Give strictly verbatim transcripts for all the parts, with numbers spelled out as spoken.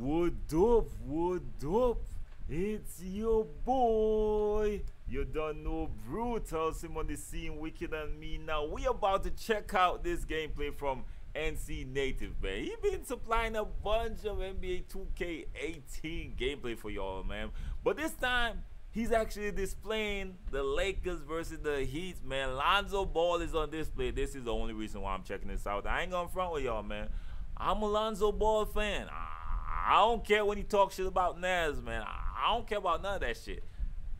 What up, what up? It's your boy. You don't know Brutal Sim on the scene, Wicked and me. Now we about to check out this gameplay from N C Native, man. He been supplying a bunch of N B A two K eighteen gameplay for y'all, man. But this time, he's actually displaying the Lakers versus the Heat, man. Lonzo Ball is on display. This is the only reason why I'm checking this out. I ain't gonna front with y'all, man. I'm a Lonzo Ball fan. I don't care when he talks shit about Nas, man. I don't care about none of that shit.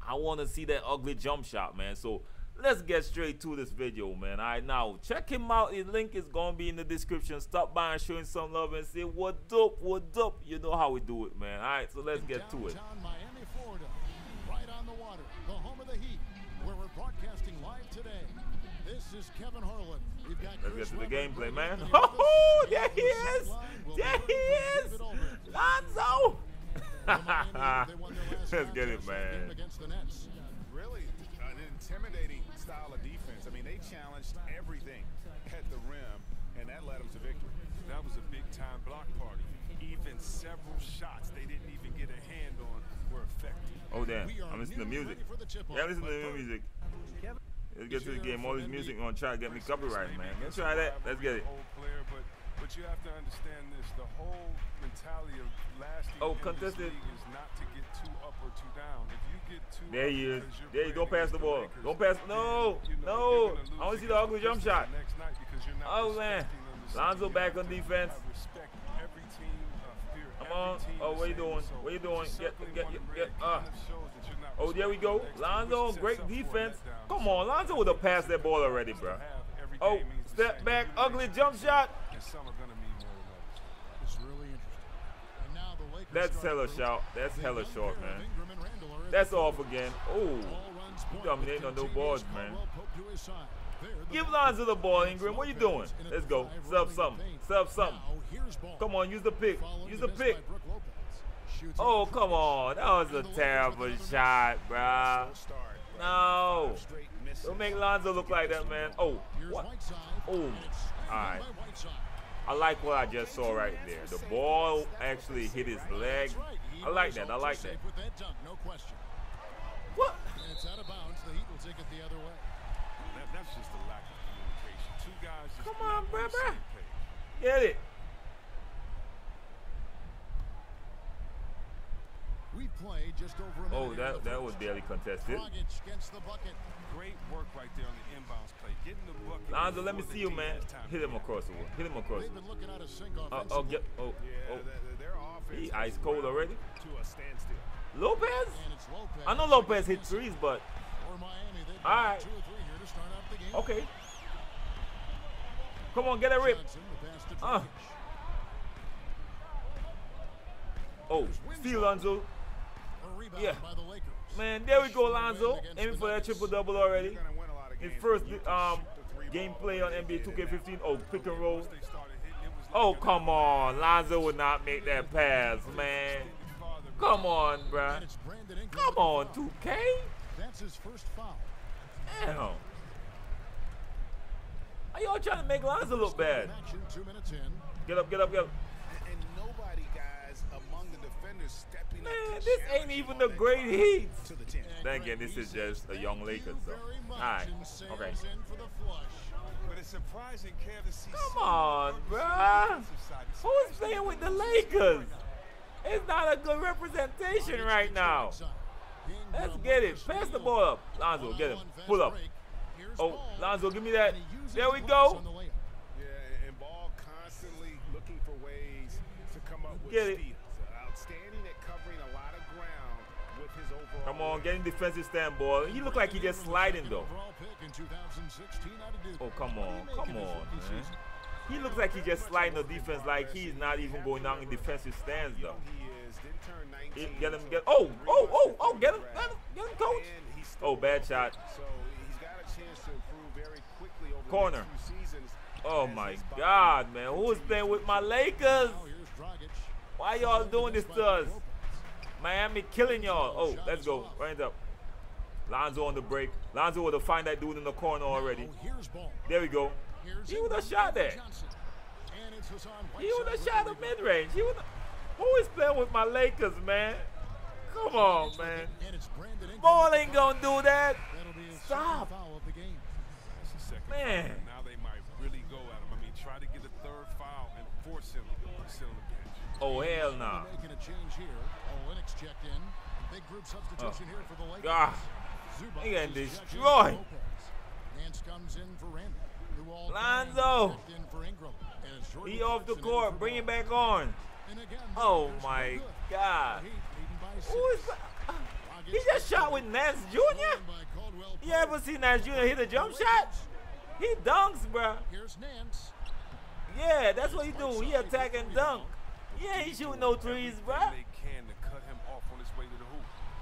I want to see that ugly jump shot, man. So let's get straight to this video, man. All right, now check him out. His link is gonna be in the description. Stop by and show him some love and say what up, what up. You know how we do it, man. All right, so let's get to it. Miami, Florida, right on the water, the home of the Heat, where we're broadcasting live today. This is Kevin Harlan. We've got Let's get to the gameplay, man. Oh, there he is. There he is. Lonzo. Let's get it, man. Really an intimidating style of defense. I mean, they challenged everything at the rim, and that led them to victory. That was a big-time block party. Even several shots they didn't even get a hand on were effective. Oh, damn. I'm listening to music. Yeah, listen to the music. Let's get to the game. All this music gonna try to get me copyright, man. Let's try that. Let's get it. But you have to understand this, the whole mentality of last year is not to get too up or too down. If you get too There he is. There you go, pass the ball. Don't pass. No. No. I want to see the ugly jump shot. Oh, man. Lonzo back on defense. Come on. Oh, what are you doing? What are you doing? Get, get, get, get. Uh. Oh, there we go. Lonzo, great defense. Come on. Lonzo would have passed that ball already, bro. Oh, step back. Ugly jump shot. Some are gonna mean more than others. It's really interesting. And now the Lakers That's hella shout. That's hella short, man. That's off again. Oh, you dominating on those boards, man. Give Lonzo the ball, Ingram. What are you doing? Let's go. Sub something. Sub something. Come on, use the pick. Use the pick. Oh, come on. That was a terrible shot, bruh. No. Don't make Lonzo look like that, man. Oh, what? Oh, all right. I like what I just saw right there. The ball actually hit his leg. I like that. I like that. What? It's out of bounds. The Heat will take it the other way. That's just a lack of communication. Two guys. Come on, brother. Get it. We played just over a oh, that that was barely contested. Dragic against the bucket. Great work right there on the inbounds play. Getting the bucket. Lonzo, let me see you, man. Hit him across the wood. Hit him across the wood. Uh, oh, get, oh, oh. He ice cold already. To a standstill. Lopez? Lopez? I know Lopez hit threes, but. All right. Okay. Come on, get a rip. Uh. Oh, steal, Lonzo. Yeah, man, there we go, Lonzo. Aiming for that triple-double already. His first um, gameplay on N B A two K fifteen. Oh, pick and roll. Oh, come on. Lonzo would not make that pass, man. Come on, bruh. Come on, two K. That's his first foul. Damn. Are y'all trying to make Lonzo look bad? Get up, get up, get up. And nobody, guys, among the defenders stepping up. Man, this ain't even the great Heat. Then again, this is just a young Lakers, though. All right, okay. But it's surprising, Kev, to see. Come on, bruh. Who's playing with the Lakers? It's not a good representation right now. Let's get it. Pass the ball up, Lonzo. Get him. Pull up. Oh, Lonzo, give me that. There we go. For ways to come up with Stevens. Outstanding at covering a lot of ground with his overall. Come on, getting defensive stand ball. He looked like he just sliding though. Oh, come on, come on, man. He looks like he just sliding the defense, like he's not even going down in defensive stands though. Get him, get. Oh, oh, oh, oh, get him, get him, get him, coach. Oh, bad shot. So he's got a chance to improve very quickly over corner. Oh my God, man. Who's playing with my Lakers? Why y'all doing this to us? Miami killing y'all. Oh, let's go. Right up. Lonzo on the break. Lonzo would have found that dude in the corner already. There we go. He would have shot that. He would have shot a mid-range. He would have... Who is playing with my Lakers, man? Come on, man. Ball ain't gonna do that. Stop. Man. Now they might really go at him. I mean, try to get a third foul and force him to sit on the bench. Oh, hell no. Nah. Making a change here. Olinik's checked in. Big group substitution here for the Lakers. Zubac. He got destroyed. Nance comes in for Randall. Lonzo. He off the court. Bring it back on. Oh my God. Who is that? He just shot with Nas Junior? You ever see Nas Junior hit a jump shot? He dunks, bro. Yeah, that's what he do. He attack and dunk. Yeah, he shoot no threes, bro.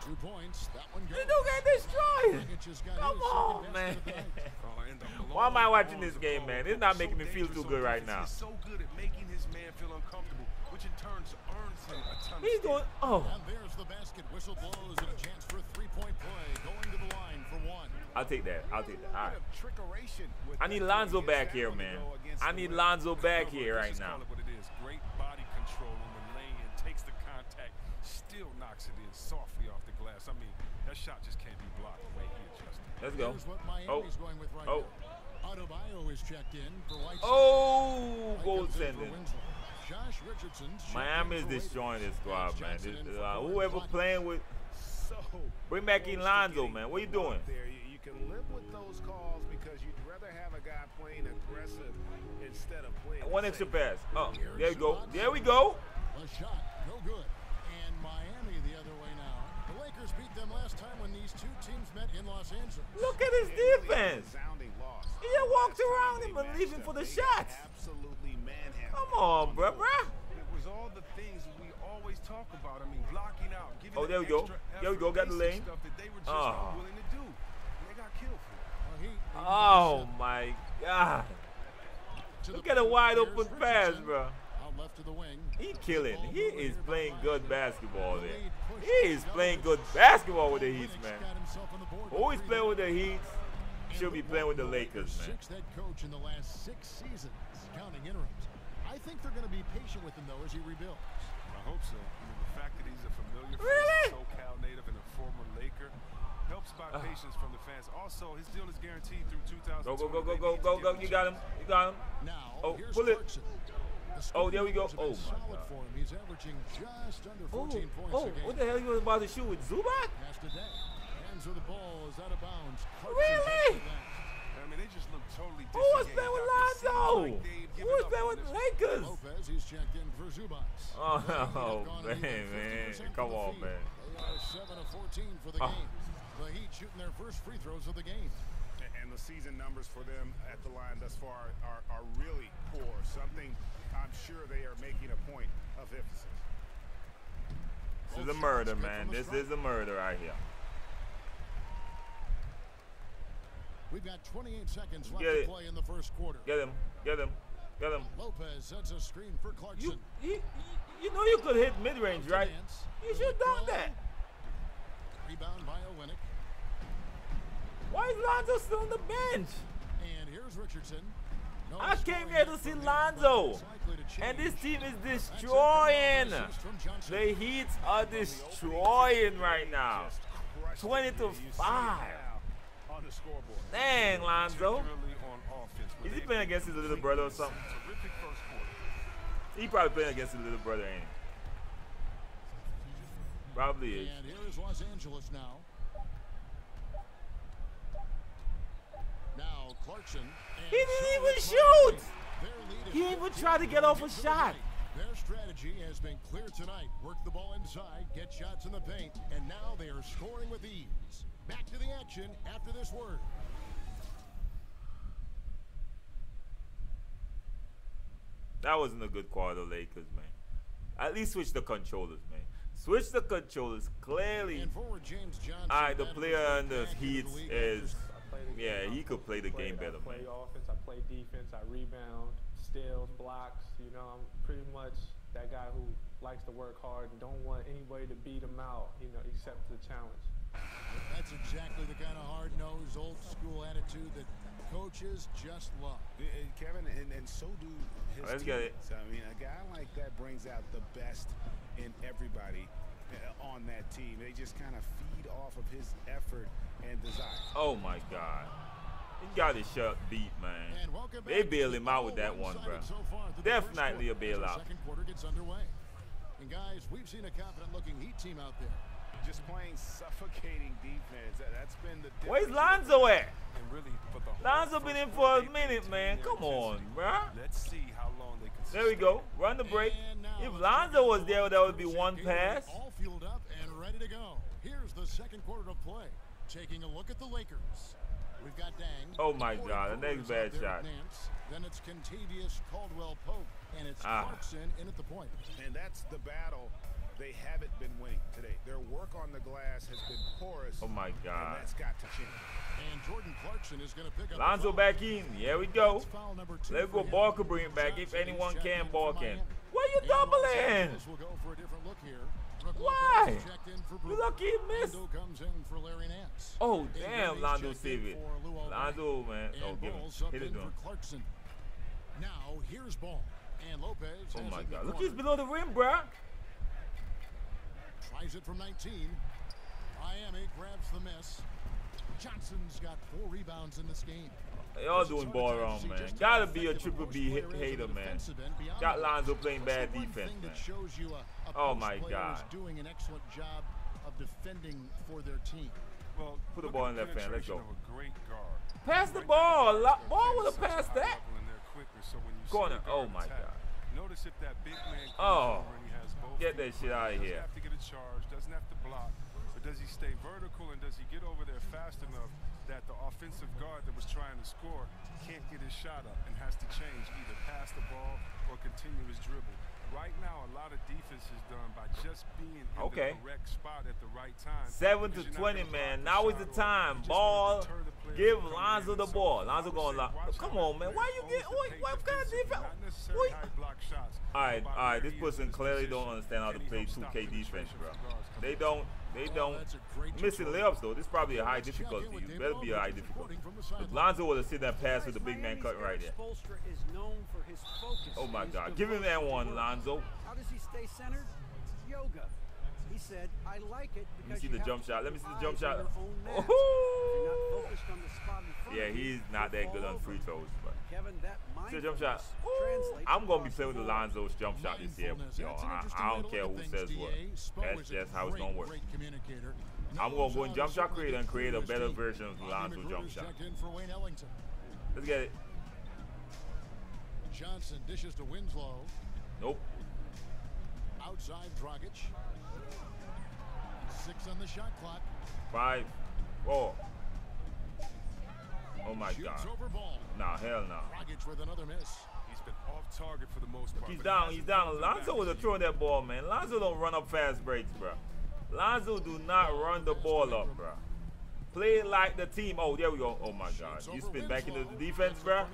Two points. That one goes. You don't get destroyed. Come on, man. Why am I watching this game, man? It's not making me feel too good right now. He's so good at making his man feel uncomfortable, which in turn earns him a ton of steam. He's going. Oh. And there's the basket. Whistle blows and a chance for a three-point play. Going to the line for one. I'll take that. I'll take that. All right. I need Lonzo back here, man. I need Lonzo back here right now. Great body control on the lane and takes the contact. Still knocks it in softly off the glass. I mean, that shot just can't be blocked the way he adjusted. Let's go. Oh, going with right oh. Adebayo is checked in for Whiteside. Oh, goal sending. Josh Richardson's Miami is destroying this squad, man. This, uh, whoever playing with, bring back Lonzo, man. What are you doing? You can live with those calls because you'd rather have a guy playing aggressive instead of playing. One extra pass. Oh, there we go. There we go. A shot, no good. Miami the other way now. The Lakers beat them last time when these two teams met in Los Angeles. Look at his defense. He just walked around him and leaving for the shots. Absolutely manhandled. Come on, bro, bro. It was all the things we always talk about. I mean, blocking out. Oh, there we go. There we go. Got the lane. Oh. Oh my God. Look at a wide open pass, bro. Left to the wing. He killing. He is playing good basketball there. He is playing good basketball with the Heat, man. Always playing with the Heat. Should be playing with the Lakers, man. Sixth head coach in the last six seasons, counting interims. I think they're going to be patient with him though as he rebuilds. I hope so. I mean, the fact that he's a familiar face, SoCal native and a former Laker, helps by patience from the fans. Also, his deal is guaranteed through two thousand twenty. Go go go go go go go! You got him. You got him. Now, oh, pull it. Oh, there we go. Oh, my God. He's averaging just under fourteen oh, points oh, a game. What the hell he was about to shoot with Zubac? Hands of the ball is out of bounds. Really? I mean, they just look totally Who was playing with Lonzo? Who was playing with Lakers? Lopez, he's checked in for Zubac. Oh, man, man. Come on, man. They are seven of fourteen for the oh. game. The Heat shooting their first free throws of the game. And the season numbers for them at the line thus far are, are really poor. Something I'm sure they are making a point of emphasis. This is a murder, man. This is a murder right here. We've got twenty-eight seconds left to play in the first quarter. Get him. Get him. Get him. Lopez sets a screen for Clarkson. You, you, you know you could hit mid-range, right? You should have done that. Rebound by Olinik. Why is Lonzo still on the bench? And here's Richardson. No I came here to see Lonzo, and this team is destroying. The Heat are destroying right now. twenty to five. Dang, Lonzo. Is he playing against his little brother or something? He probably playing against his little brother, ain't he? Probably is. And here is Los Angeles now. Now Clarkson. He didn't even shoot. He didn't even try to get off a shot. Their strategy has been clear tonight. Work the ball inside, get shots in the paint, and now they are scoring with ease. Back to the action after this word. That wasn't a good quarter, Lakers, man. At least switch the controllers, man. Switch the controllers. Clearly, all right, the player on the Heat is. Yeah, he could play the game better, man. I play offense, I play defense, I rebound, steals, blocks. You know, I'm pretty much that guy who likes to work hard and don't want anybody to beat him out, you know, except the challenge. That's exactly the kind of hard-nosed, old-school attitude that coaches just love. And Kevin, and, and so do his Let's get it. So, I mean, a guy like that brings out the best in everybody on that team. They just kind of feed off of his effort and desire. Oh, my God. He got his shut beat, man. They bail him out with that one, bro. So Definitely a bailout. Second quarter gets underway. And, guys, we've seen a confident-looking Heat team out there. Just playing suffocating defense. That's been the difference. Where's Lonzo at? And really, for the Lonzo been in for a minute, man. Come on, bro. Let's see how long they can. There we go. Run the break. If Lonzo was there, that would be one pass. All fueled up and ready to go. Here's the second quarter of play. Taking a look at the Lakers. We've got Dang. Oh my God, the next bad shot. Nance. Then it's Kentavious Caldwell-Pope, and it's ah. Clarkson in at the point. And that's the battle. They haven't been winning today. Their work on the glass has been porous. Oh my God. And that's got to change. And Jordan Clarkson is going to pick up Lonzo back in. Here we go. Let's go. Ball could bring it back if anyone can. Ball can. Why are you doubling? We'll go for a different look here. Why? You lucky he missed. Oh damn, Lando Stevens. Lando, man. Don't give him. Hit it down. Now here's Ball and Lopez. Oh my God. Look, he's below the rim, bro. Tries it from nineteen. Miami grabs the miss. Johnson's got four rebounds in this game. They all doing ball wrong, man. Gotta be a triple B hater, man. Got Lonzo playing bad defense, man. Oh my God. Doing an excellent job of defending for their team. Well, put the ball in that fan. Let's go. Pass the ball. Ball would have passed that. Corner. Oh my God. Notice if that big man oh, he has both get that shit out of here. Doesn't have to get a charge, doesn't have to block, but does he stay vertical and does he get over there fast enough that the offensive guard that was trying to score can't get his shot up and has to change, either pass the ball or continue his dribble. Right now, a lot of defense is done by just being in okay. the correct spot at the right time. seven to twenty, man. Now is the time. Ball. Give Lonzo the ball. Lonzo going to lock. Come on, man. Why you get? What, what kind of defense? All right, all right. This person clearly don't understand how to play two K defense, bro. They don't. They don't. Missing layups, though. This is probably a high difficulty. You better be a high difficulty. If Lonzo would have seen that pass with the big man cutting right there. Oh, my God. Give him that one, Lonzo. How does he stay centered? Yoga. He said, I like it because Let me see the jump shot. Let me see the jump shot. Oh, yeah, he's not that good on free throws. But. Kevin, that see the jump shot. Ooh. I'm going to be playing with Alonzo's jump shot this year. Yo, I, I don't care who says what. That's just how it's going to work. I'm going to go in jump shot creator and create a better version of Alonzo's jump shot. Let's get it. Johnson dishes to Winslow. Nope. Outside Dragic. Six on the shot clock. Five. Four. Oh my God. Nah, hell no. Nah. Dragic with another miss. He's been off target for the most part. He's down, he's down. Lonzo was a throwing that ball, man. Lonzo don't run up fast breaks, bro. Lonzo do not run the ball up, bro. Play like the team. Oh, there we go. Oh my God. You spin back into the defense, bro.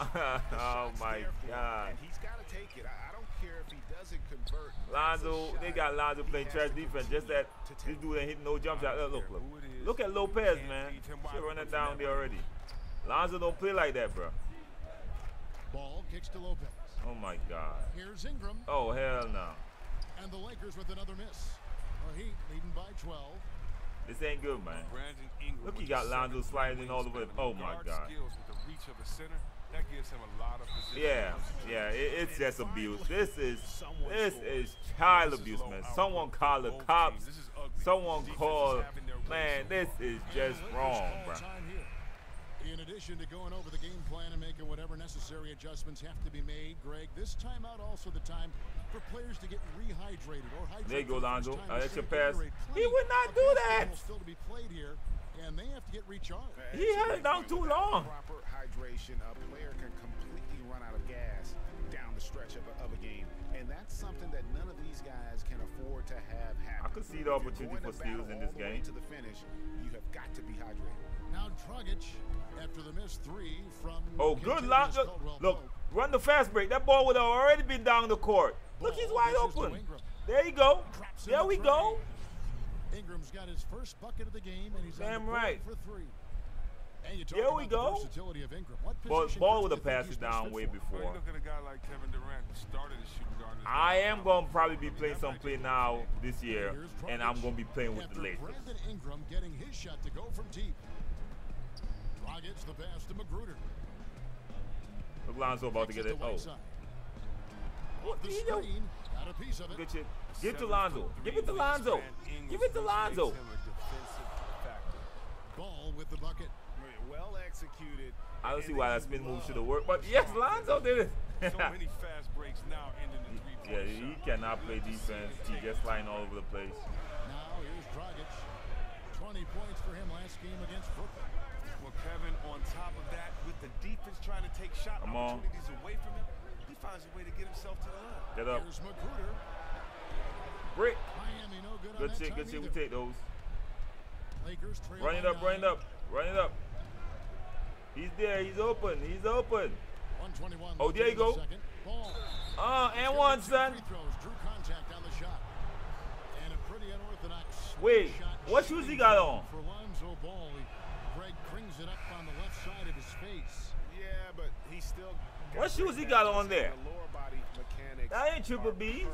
Oh my God. He's gotta take it. I don't care if he doesn't convert. Lonzo, they got Lonzo playing trash defense. Just that this dude ain't hitting no jump shot. Look, look, look. Look at Lopez, man. Should run that down there already. Lonzo don't play like that, bro. Ball kicks to Lopez. Oh my God. Here's Ingram. Oh hell no. And the Lakers with another miss. The Heat leading by twelve. This ain't good, man. Look, he got Lonzo sliding all the way. Oh my God. That gives him a lot of position. Yeah, yeah, it, it's just abuse. This is this is child abuse, man. Someone call the cops. Someone call, man. This is just wrong, bro. In addition to going over the game plan and making whatever necessary adjustments have to be made, Greg, this timeout also the time for players to get rehydrated or hydrated. There you go, Lonzo. Uh, extra pass. He would not do that. Still to be played here. And they have to get recharged. He held it down too long. Proper hydration, a player can completely run out of gas down the stretch of a, of a game, and that's something that none of these guys can afford to have happen. I could see the opportunity for steals in this game. To the finish, you have got to be hydrated. Now Dragic, after the missed three from oh, good lock. Look, look, run the fast break. That ball would have already been down the court. Look, he's wide open. There you go. There we go. Ingram's got his first bucket of the game, and he's damn right for three. Here we go. But Ball would have passed it down way before. I am going to probably be playing some play now this year, and I'm going to be playing with the Lakers. Ingram getting his shot to go from deep. Dragic the pass to Magruder. Lonzo about to get it. Oh. What the screen? Got a piece of it. Get it. Give it to Lonzo. Give it to Lonzo. Give it to Lonzo. Ball with the bucket. Well executed. I don't see why that spin move should have worked, but yes, Lonzo did it. So many fast breaks now ending the three-point shot. Yeah, he cannot play defense. He gets flying all over the place. Now here's Dragic. twenty points for him last game against Brooklyn. Well, Kevin, on top of that, with the defense trying to take shot Come opportunities on. away from him, he finds a way to get himself to the line. Get up. Here's Magruder. Brick. Miami, no good, good on shit, good shit. We take those. Lakers run it up, run it up, run it up. He's there. He's open. He's open. Oh, there you go. Oh, and one, son. Wait, what shoes he got on? For Lonzo Ball, Greg brings it up on the left side of his face. Yeah, but he still. What shoes he got on there? That ain't triple B's.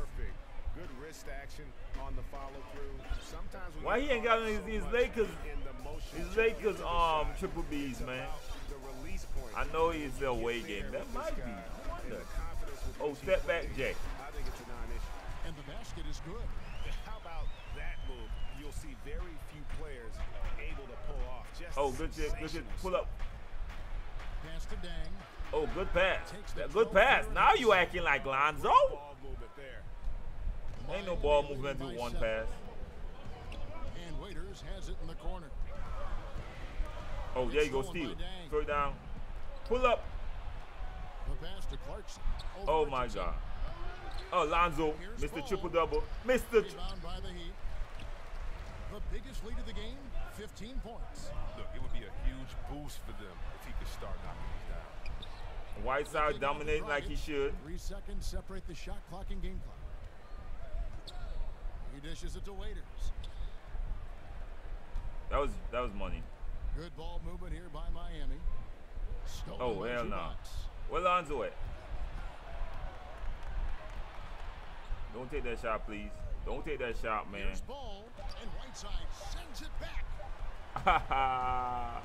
Good wrist action on the follow through. Sometimes we why he ain't got any these Lakers, his Lakers um triple B's, man. I know he's the away game. That might be. Oh, step back, Jay. I think it's a non-issue. And the basket is good. How about that move? You'll see very few players able to pull off. Just oh, good shit, good shit. Pull up. Pass to Dang. Oh, good pass. Good pass. Now you acting like Lonzo. Ain't no ball movement through one pass. And Waiters has it in the corner. Oh, there you go, steal. Throw it down. Pull up. The pass to Clarkson. Oh my God. Oh, Lonzo, Mister Triple Double, Mister Rebound by the Heat. The biggest lead of the game, fifteen points. Look, it would be a huge boost for them if he could start knocking these down. Whiteside dominating like he should. Three seconds separate the shot clock and game clock. He dishes it to Waiters. That was that was money. Good ball movement here by Miami. Stolen oh hell no! Nah. Where Lonzo at? Don't take that shot, please. Don't take that shot, man. Here's Ball, and Whiteside sends it back. And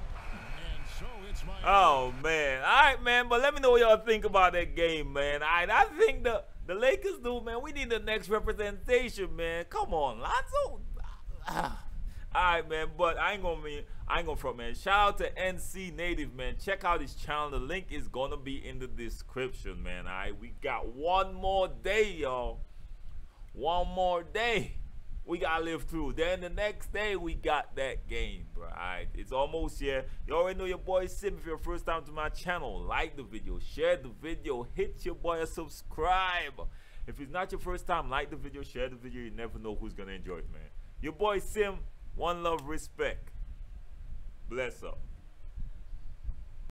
so it's Miami. Oh man! All right, man. But let me know what y'all think about that game, man. All right, I think the. The Lakers do, man. We need the next representation, man. Come on, Lonzo. All right, man. But I ain't gonna mean, I ain't gonna front, man. Shout out to N C Native, man. Check out his channel. The link is gonna be in the description, man. All right, we got one more day, y'all. One more day. We gotta live through. Then the next day we got that game, bro. All right, it's almost here. You already know your boy Sim. If you're first time to my channel, like the video, share the video, hit your boy a subscribe. If it's not your first time, like the video, share the video. You never know who's gonna enjoy it, man. Your boy Sim. One love, respect. Bless up.